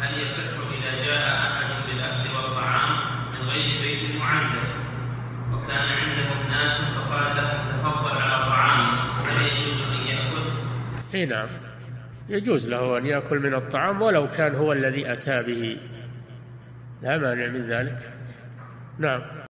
هل يصح إذا جاء أحد بالأكل والطعام من غير بيت معزز وكان عندهم ناس فقال له تفضل على طعامك هل يجوز أن يأكل؟ اي نعم، يجوز له أن يأكل من الطعام ولو كان هو الذي أتى به، لا مانع من ذلك. نعم.